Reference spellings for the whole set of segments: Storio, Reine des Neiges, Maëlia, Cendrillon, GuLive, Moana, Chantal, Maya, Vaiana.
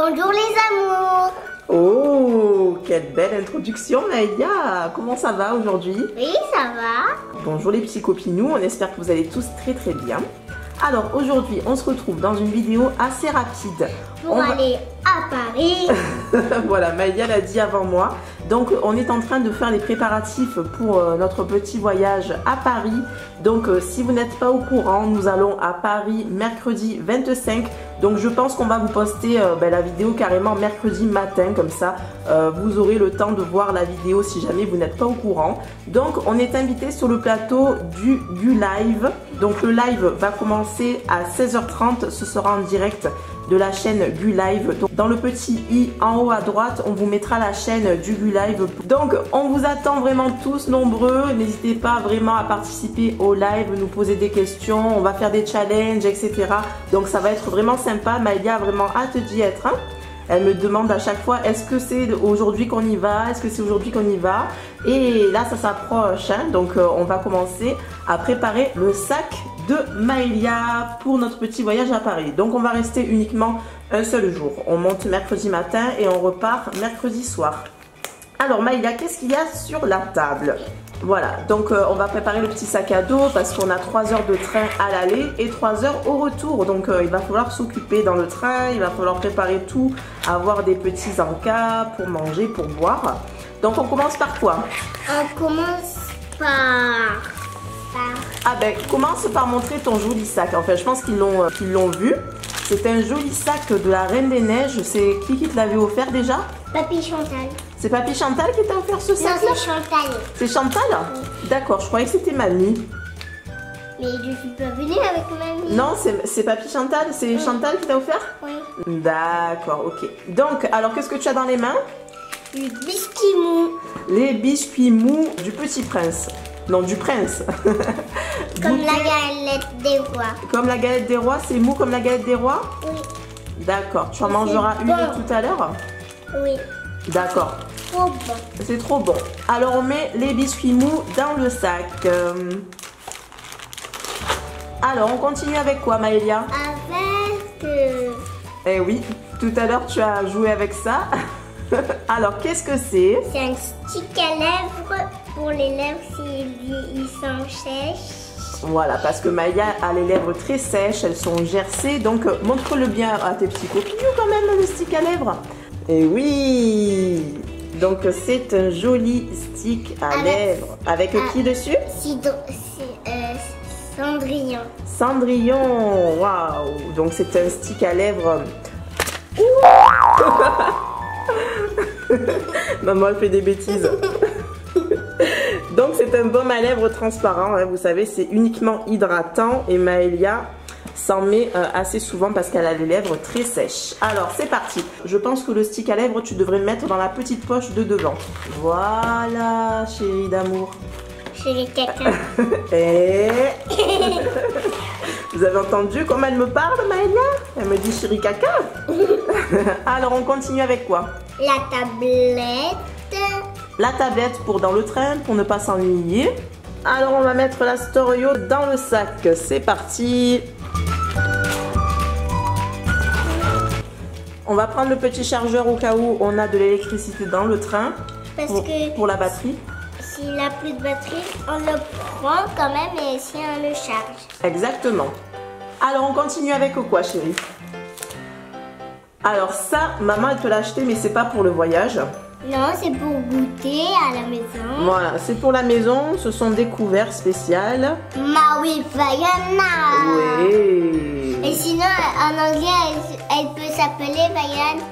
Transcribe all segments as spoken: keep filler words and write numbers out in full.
Bonjour les amours. Oh, quelle belle introduction Maëlia. Comment ça va aujourd'hui? Oui, ça va. Bonjour les petits copinous, on espère que vous allez tous très très bien. Alors aujourd'hui, on se retrouve dans une vidéo assez rapide. Pour on aller va... à Paris. Voilà, Maëlia l'a dit avant moi. Donc on est en train de faire les préparatifs pour euh, notre petit voyage à Paris. Donc euh, si vous n'êtes pas au courant, nous allons à Paris mercredi vingt-cinq. Donc je pense qu'on va vous poster euh, ben, la vidéo carrément mercredi matin. Comme ça, euh, vous aurez le temps de voir la vidéo si jamais vous n'êtes pas au courant. Donc on est invité sur le plateau du, du live. Donc le live va commencer à seize heures trente. Ce sera en direct de la chaîne GuLive. Donc, dans le petit i en haut à droite, on vous mettra la chaîne du GuLive. Donc on vous attend vraiment tous nombreux. N'hésitez pas vraiment à participer au live, nous poser des questions, on va faire des challenges, et cetera. Donc ça va être vraiment sympa. Maëlia a vraiment hâte d'y être. Hein. Elle me demande à chaque fois, est-ce que c'est aujourd'hui qu'on y va? Est-ce que c'est aujourd'hui qu'on y va? Et là, ça s'approche. Hein. Donc euh, on va commencer à préparer le sac de Maëlia pour notre petit voyage à Paris. Donc on va rester uniquement un seul jour. On monte mercredi matin et on repart mercredi soir. Alors Maëlia, qu'est-ce qu'il y a sur la table? Voilà, donc euh, on va préparer le petit sac à dos parce qu'on a trois heures de train à l'aller et trois heures au retour. Donc euh, il va falloir s'occuper dans le train, il va falloir préparer tout, avoir des petits encas pour manger, pour boire. Donc on commence par quoi? On commence par... Ah ben, commence par montrer ton joli sac. Enfin, je pense qu'ils l'ont euh, qu'ils l'ont vu. C'est un joli sac de la Reine des Neiges. C'est qui qui te l'avait offert déjà? Papy Chantal. C'est Papy Chantal qui t'a offert ce sac? Non, c'est Chantal. C'est Chantal? Oui. D'accord, je croyais que c'était Mamie. Mais je suis pas venue avec Mamie. Non, c'est Papy Chantal. C'est oui. Chantal qui t'a offert? Oui. D'accord, ok. Donc, alors, qu'est-ce que tu as dans les mains? Les biscuits mous. Les biscuits mous du Petit Prince. Non, du prince. Comme la galette des rois. Comme la galette des rois, c'est mou comme la galette des rois? Oui. D'accord, tu en mangeras une tout à l'heure? Oui. D'accord. C'est trop bon. C'est trop bon. Alors on met les biscuits mous dans le sac. Alors on continue avec quoi Maëlia? Avec... Eh oui, tout à l'heure tu as joué avec ça. Alors qu'est-ce que c'est? C'est un stick à lèvres. Pour les lèvres, ils sont sèches. Voilà, parce que Maya a les lèvres très sèches, elles sont gercées. Donc, montre-le bien à tes petits copines quand même, le stick à lèvres. Et oui. Donc, c'est un joli stick à avec, lèvres. Avec à, qui dessus? Cidre, euh, Cendrillon. Cendrillon, waouh. Donc, c'est un stick à lèvres. Maman, elle fait des bêtises. Donc c'est un baume à lèvres transparent, hein, vous savez, c'est uniquement hydratant et Maëlia s'en met euh, assez souvent parce qu'elle a les lèvres très sèches. Alors c'est parti, je pense que le stick à lèvres tu devrais le mettre dans la petite poche de devant. Voilà chérie d'amour. Chérie caca. Et... Vous avez entendu comment elle me parle Maëlia? Elle me dit chérie caca. Alors on continue avec quoi? La tablette. La tablette pour dans le train, pour ne pas s'ennuyer. Alors on va mettre la Storio dans le sac. C'est parti. On va prendre le petit chargeur au cas où on a de l'électricité dans le train. Parce pour, que pour la batterie. S'il n'a plus de batterie, on le prend quand même et si on le charge. Exactement. Alors on continue avec quoi chérie? Alors ça, maman elle te l'a acheté mais c'est pas pour le voyage. Non, c'est pour goûter à la maison. Voilà, c'est pour la maison. Ce sont des couverts spéciales. Maui Vaiana. Oui. Et sinon, en anglais, elle, elle peut s'appeler Vaiana,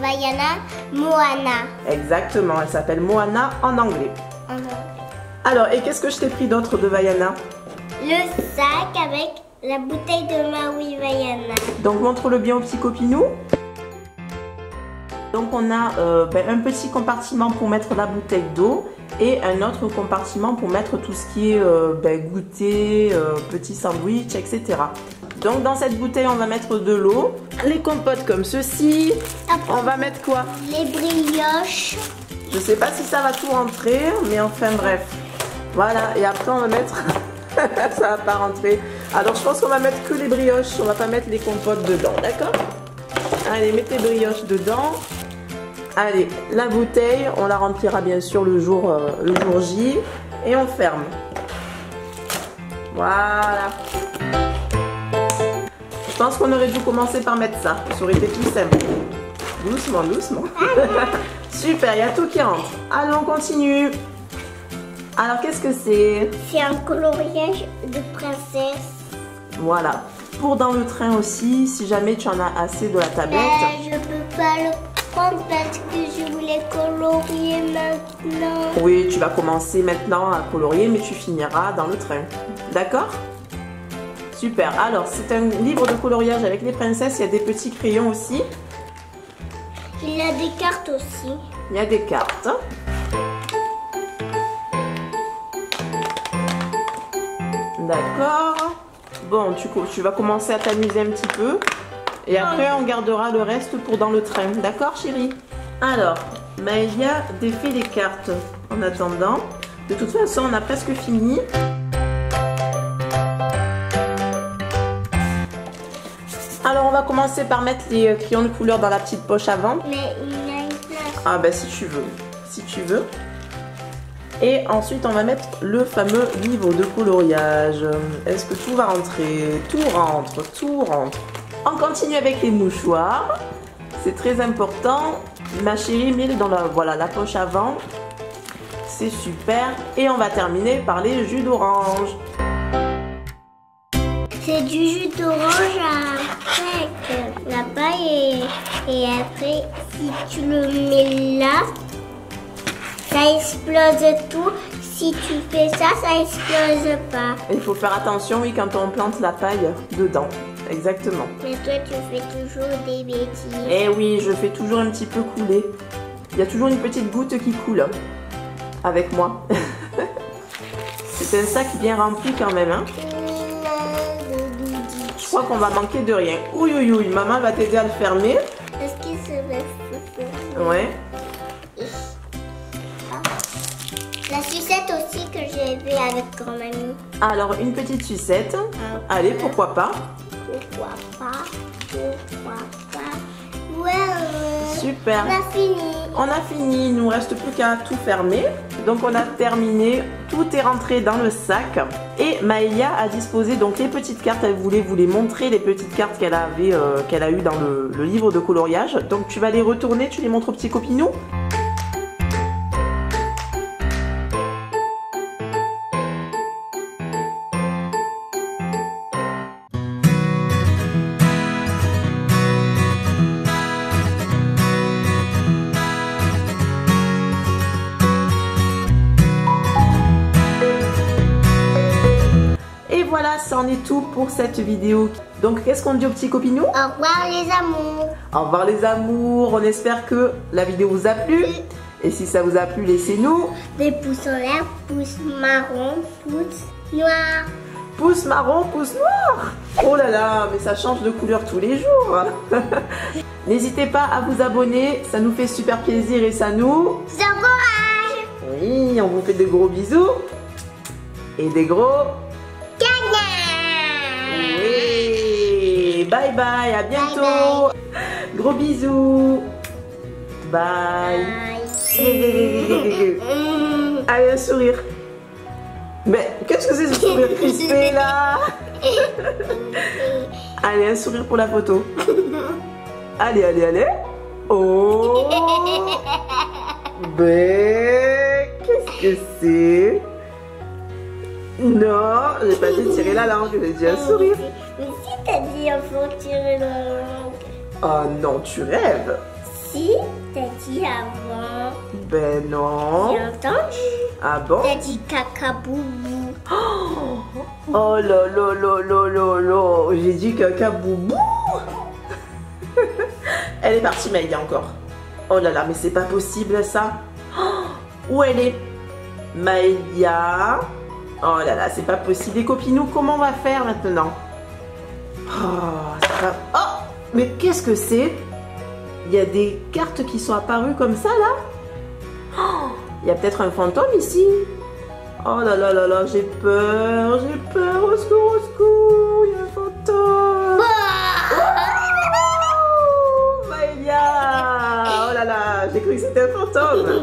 Vaiana Moana. Exactement, elle s'appelle Moana en anglais. En anglais. Alors, et qu'est-ce que je t'ai pris d'autre de Vaiana? Le sac avec la bouteille de Maui Vaiana. Donc, montre-le bien aux petits copinous. Donc on a euh, ben, un petit compartiment pour mettre la bouteille d'eau et un autre compartiment pour mettre tout ce qui est euh, ben, goûter, euh, petit sandwich, et cetera. Donc dans cette bouteille on va mettre de l'eau, les compotes comme ceci. Après, on va mettre quoi? Les brioches. Je sais pas si ça va tout rentrer, mais enfin bref. Voilà, et après on va mettre... ça va pas rentrer. Alors je pense qu'on va mettre que les brioches, on va pas mettre les compotes dedans, d'accord? Allez, mets tes brioches dedans. Allez, la bouteille, on la remplira bien sûr le jour, euh, le jour J. Et on ferme. Voilà. Je pense qu'on aurait dû commencer par mettre ça. Ça aurait été plus simple. Doucement, doucement. Super, il y a tout qui rentre. Allons, on continue. Alors, qu'est-ce que c'est? C'est un coloriage de princesse. Voilà. Pour dans le train aussi, si jamais tu en as assez de la tablette. Mais je peux pas le prendre parce que je voulais colorier maintenant. Oui, tu vas commencer maintenant à colorier, mais tu finiras dans le train. D'accord? Super. Alors, c'est un livre de coloriage avec les princesses. Il y a des petits crayons aussi. Il y a des cartes aussi. Il y a des cartes. D'accord. Bon, tu, tu vas commencer à t'amuser un petit peu. Et après, on gardera le reste pour dans le train. D'accord, chérie? Alors, Maëlia défait les cartes. En attendant, de toute façon, on a presque fini. Alors, on va commencer par mettre les crayons de couleur dans la petite poche avant. Mais il y a une place. Ah ben, si tu veux. Si tu veux. Et ensuite, on va mettre le fameux livre de coloriage. Est-ce que tout va rentrer? Tout rentre, tout rentre. On continue avec les mouchoirs. C'est très important. Ma chérie, mets-les dans la, voilà, la poche avant. C'est super. Et on va terminer par les jus d'orange. C'est du jus d'orange avec la paille. Et, et après, si tu le mets là... ça explose tout. Si tu fais ça, ça explose pas. Il faut faire attention, oui, quand on plante la paille dedans. Exactement. Mais toi, tu fais toujours des bêtises. Eh oui, je fais toujours un petit peu couler. Il y a toujours une petite goutte qui coule. Avec moi. C'est un sac bien rempli quand même, hein. Je crois qu'on va manquer de rien. Ouh, ouh, ouh. Maman va t'aider à le fermer. Est-ce qu'il se va? Ouais. La sucette aussi que j'ai vue avec grand-mamie. Alors, une petite sucette. Okay. Allez, pourquoi pas? Pourquoi pas? Pourquoi pas? Ouais. Super. On a fini. On a fini. Il nous reste plus qu'à tout fermer. Donc, on a terminé. Tout est rentré dans le sac. Et Maëlia a disposé donc les petites cartes. Elle voulait vous les montrer, les petites cartes qu'elle avait, euh, qu'elle a eues dans le, le livre de coloriage. Donc, tu vas les retourner. Tu les montres aux petits copinous. Voilà, c'en est tout pour cette vidéo. Donc, qu'est-ce qu'on dit aux petits copinous? Au revoir les amours. Au revoir les amours. On espère que la vidéo vous a plu. Oui. Et si ça vous a plu, laissez-nous des pouces en l'air, pouces marron, pouces noirs. Pouces marron, pouces noirs. Oh là là, mais ça change de couleur tous les jours. N'hésitez pas à vous abonner. Ça nous fait super plaisir et ça nous encourage. Oui, on vous fait de gros bisous. Et des gros... Bye bye, à bientôt. Bye bye. Gros bisous. Bye. Bye. Allez, un sourire. Mais qu'est-ce que c'est ce sourire crispé là? Allez, un sourire pour la photo. Allez, allez, allez. Oh. Mais qu'est-ce que c'est? Non, j'ai pas dit tirer la langue, j'ai dit un sourire. Mais si t'as dit un faut tirer la langue. Ah oh non, tu rêves. Si, t'as dit avant. Ben non. J'ai entendu. Ah bon? T'as dit caca-boubou. Oh, oh là là là là là là. J'ai dit caca-boubou. Elle est partie, mais il y a encore. Oh là là, mais c'est pas possible ça. Où elle est? Maëlia. Oh là là, c'est pas possible. Les copinous, comment on va faire maintenant? Oh, ça va... oh mais qu'est-ce que c'est? Il y a des cartes qui sont apparues comme ça, là. Oh, il y a peut-être un fantôme ici. Oh là là là là, j'ai peur, j'ai peur. Au secours, au secours, il y a un fantôme. Oh, là là, j'ai cru que c'était un fantôme.